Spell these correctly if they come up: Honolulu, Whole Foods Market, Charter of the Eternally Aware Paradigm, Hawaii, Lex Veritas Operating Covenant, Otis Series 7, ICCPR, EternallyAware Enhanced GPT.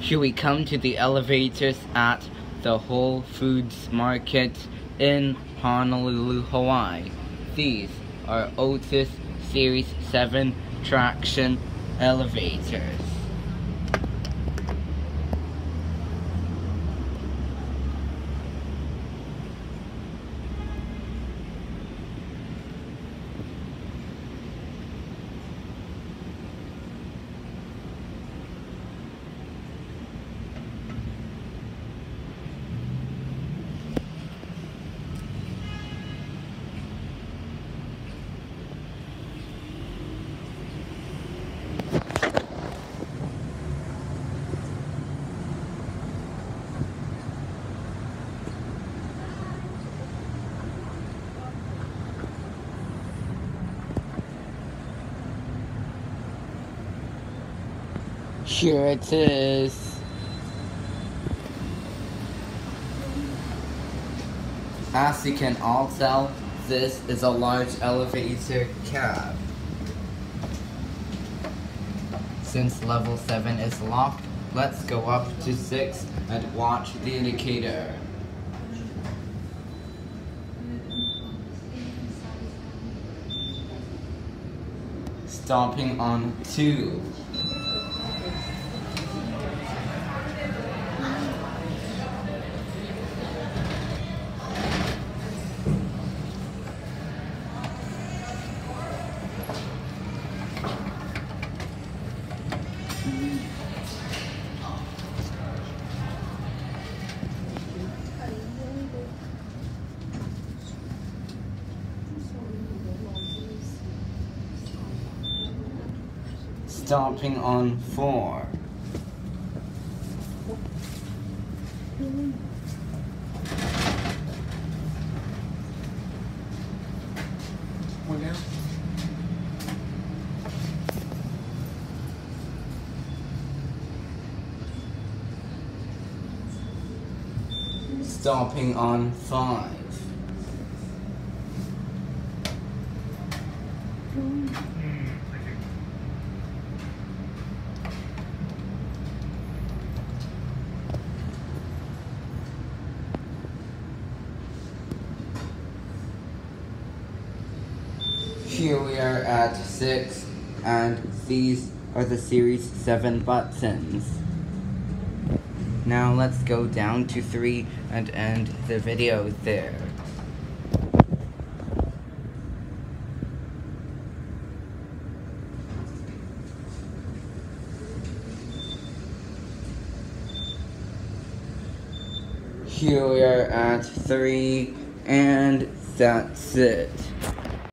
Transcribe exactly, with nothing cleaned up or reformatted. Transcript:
Should we come to the elevators at the Whole Foods Market in Honolulu, Hawaii? These are Otis Series seven traction elevators. Here it is. As you can all tell, this is a large elevator cab. Since level seven is locked, let's go up to six and watch the indicator. Stopping on two. Stopping on four. Stopping on five. Here we are at six, and these are the Series seven buttons. Now let's go down to three and end the video there. Here we are at three, and that's it.